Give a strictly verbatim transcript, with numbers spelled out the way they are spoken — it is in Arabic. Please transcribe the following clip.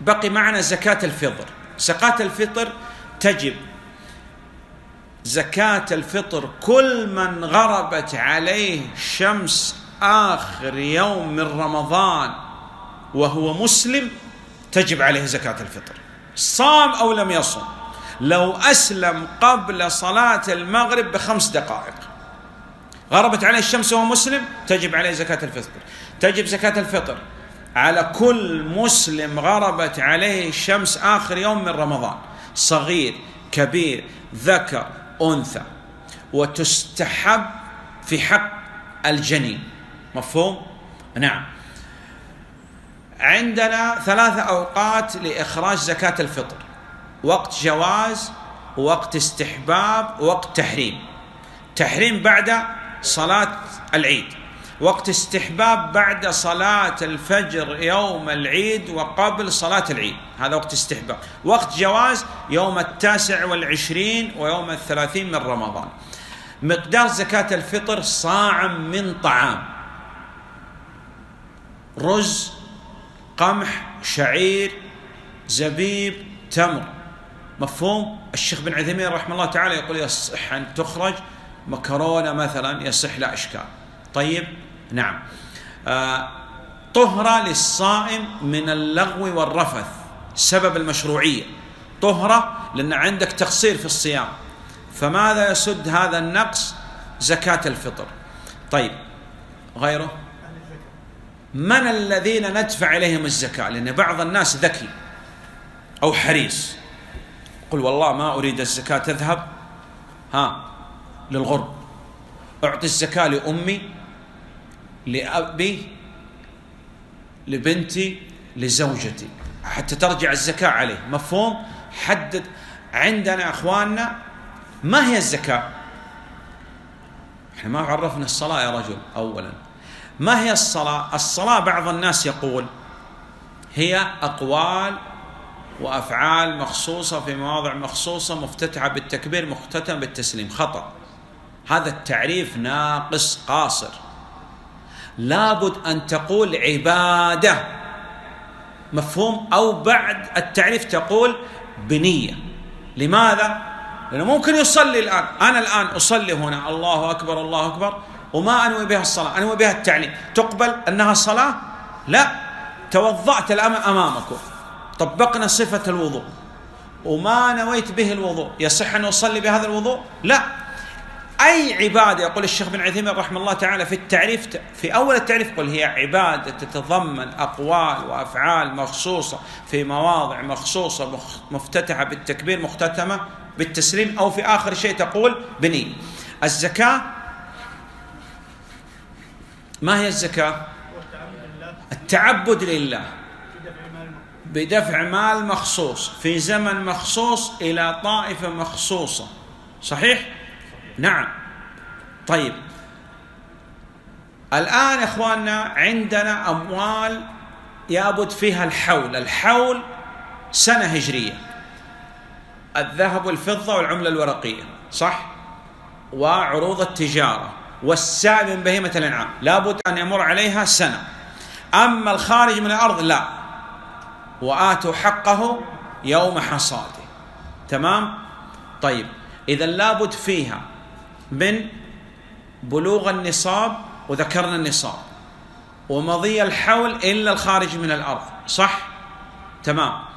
بقي معنا زكاة الفطر. زكاة الفطر تجب زكاة الفطر كل من غربت عليه شمس آخر يوم من رمضان وهو مسلم تجب عليه زكاة الفطر، صام أو لم يصم. لو أسلم قبل صلاة المغرب بخمس دقائق غربت عليه الشمس وهو مسلم تجب عليه زكاة الفطر. تجب زكاة الفطر على كل مسلم غربت عليه الشمس آخر يوم من رمضان، صغير كبير ذكر أنثى، وتستحب في حق الجنين. مفهوم؟ نعم. عندنا ثلاثة أوقات لإخراج زكاة الفطر: وقت جواز، وقت استحباب، وقت تحريم. تحريم بعد صلاة العيد، وقت استحباب بعد صلاة الفجر يوم العيد وقبل صلاة العيد، هذا وقت استحباب. وقت جواز يوم التاسع والعشرين ويوم الثلاثين من رمضان. مقدار زكاة الفطر صاع من طعام، رز، قمح، شعير، زبيب، تمر. مفهوم؟ الشيخ بن عثيمين رحمه الله تعالى يقول يصح أن تخرج مكرونة مثلا، يصح لا إشكال. طيب؟ نعم. آه، طهرة للصائم من اللغو والرفث، سبب المشروعية طهرة، لأن عندك تقصير في الصيام، فماذا يسد هذا النقص؟ زكاة الفطر. طيب غيره؟ من الذين ندفع عليهم الزكاة؟ لأن بعض الناس ذكي أو حريص، قل والله ما أريد الزكاة تذهب ها للغرب، أعطي الزكاة لأمي، لأبي، لبنتي، لزوجتي، حتى ترجع الزكاة عليه. مفهوم؟ حدد. عندنا أخواننا ما هي الزكاة؟ احنا ما عرفنا الصلاة يا رجل أولا. ما هي الصلاة؟ الصلاة بعض الناس يقول هي أقوال وأفعال مخصوصة في مواضع مخصوصة، مفتتحة بالتكبير مختتمة بالتسليم. خطأ، هذا التعريف ناقص قاصر. لابد أن تقول عبادة. مفهوم؟ أو بعد التعريف تقول بنية. لماذا؟ لأنه ممكن يصلي الآن، أنا الآن أصلي هنا الله أكبر الله أكبر وما أنوي بها الصلاة، أنوي بها التعليم، تقبل أنها صلاة؟ لا. توضأت الآن أمامكم، طبقنا صفة الوضوء وما نويت به الوضوء، يصح أن أصلي بهذا الوضوء؟ لا. أي عبادة يقول الشيخ بن عثيمين رحمه الله تعالى في التعريف، في أول التعريف قل هي عبادة تتضمن أقوال وأفعال مخصوصة في مواضع مخصوصة، مفتتحة بالتكبير مختتمة بالتسليم، أو في آخر شيء تقول بنية. الزكاة ما هي الزكاة؟ التعبد لله بدفع مال مخصوص في زمن مخصوص إلى طائفة مخصوصة. صحيح؟ نعم. طيب الآن إخواننا عندنا أموال يابد فيها الحول. الحول سنة هجرية، الذهب والفضة والعملة الورقية، صح؟ وعروض التجارة والسائل من بهيمة الأنعام، لابد أن يمر عليها سنة. أما الخارج من الأرض لا، وآتوا حقه يوم حصاده. تمام؟ طيب إذا لابد فيها من بلوغ النصاب، وذكرنا النصاب، ومضي الحول إلا الخارج من الأرض، صح؟ تمام.